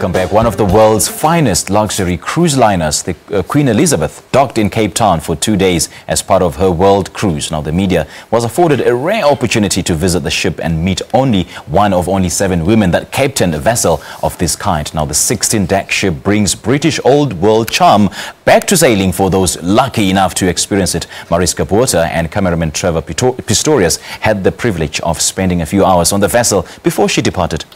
Welcome back. One of the world's finest luxury cruise liners, the Queen Elizabeth, docked in Cape Town for 2 days as part of her world cruise. Now, the media was afforded a rare opportunity to visit the ship and meet only one of only 7 women that captained a vessel of this kind. Now, the 16-deck ship brings British old world charm back to sailing for those lucky enough to experience it. Mariska Botha and cameraman Trevor Pistorius had the privilege of spending a few hours on the vessel before she departed.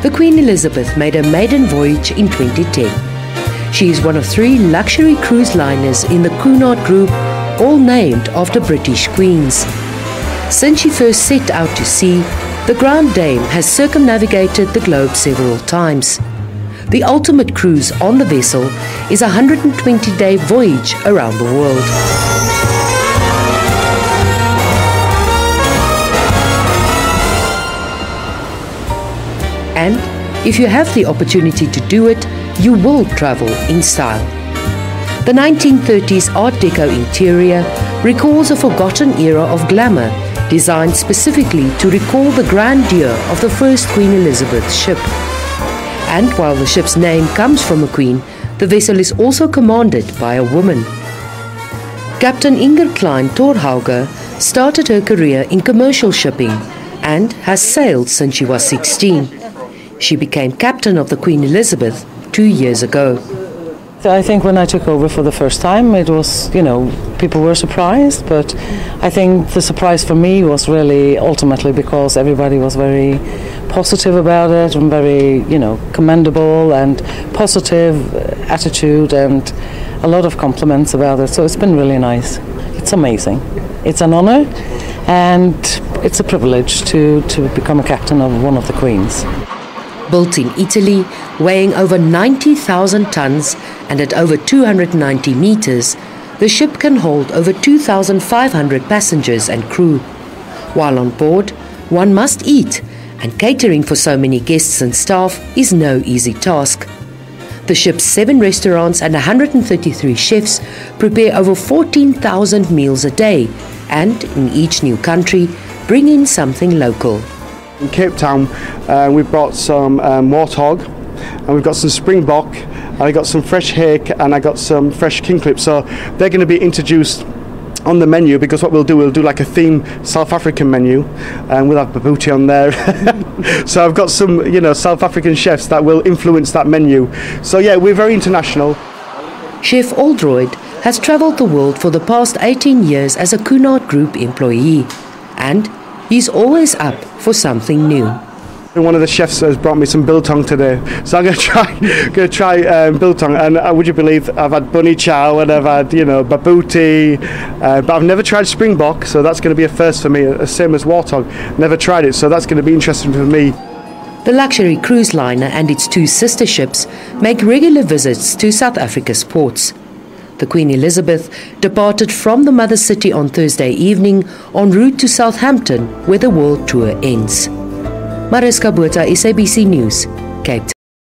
The Queen Elizabeth made her maiden voyage in 2010. She is one of 3 luxury cruise liners in the Cunard group, all named after British queens. Since she first set out to sea, the Grand Dame has circumnavigated the globe several times. The ultimate cruise on the vessel is a 120-day voyage around the world. And if you have the opportunity to do it, you will travel in style. The 1930s Art Deco interior recalls a forgotten era of glamour, designed specifically to recall the grandeur of the first Queen Elizabeth ship. And while the ship's name comes from a queen, the vessel is also commanded by a woman. Captain Inger Klein Torhauger started her career in commercial shipping and has sailed since she was 16. She became captain of the Queen Elizabeth 2 years ago. I think when I took over for the first time, it was, you know, people were surprised, but I think the surprise for me was really ultimately because everybody was very positive about it and very, you know, commendable and positive attitude and a lot of compliments about it. So it's been really nice. It's amazing. It's an honor and it's a privilege to become a captain of one of the queens. Built in Italy, weighing over 90,000 tons and at over 290 meters, the ship can hold over 2,500 passengers and crew. While on board, one must eat, and catering for so many guests and staff is no easy task. The ship's 7 restaurants and 133 chefs prepare over 14,000 meals a day, and in each new country, bring in something local. In Cape Town, we've brought some warthog, and we've got some springbok, and I got some fresh hake, and I got some fresh kingclip. So they're going to be introduced on the menu, because what we'll do like a theme South African menu, and we'll have babouti on there. So I've got some, you know, South African chefs that will influence that menu. So yeah, we're very international. Chef Oldroyd has travelled the world for the past 18 years as a Cunard Group employee, and he's always up for something new. One of the chefs has brought me some biltong today, so I'm going to try biltong. And would you believe I've had bunny chow and I've had, you know, babouti, but I've never tried springbok, so that's going to be a first for me. Same as warthog, never tried it, so that's going to be interesting for me. The luxury cruise liner and its 2 sister ships make regular visits to South Africa's ports. The Queen Elizabeth departed from the mother city on Thursday evening en route to Southampton, where the world tour ends. Mariska Botha, SABC News, Cape Town.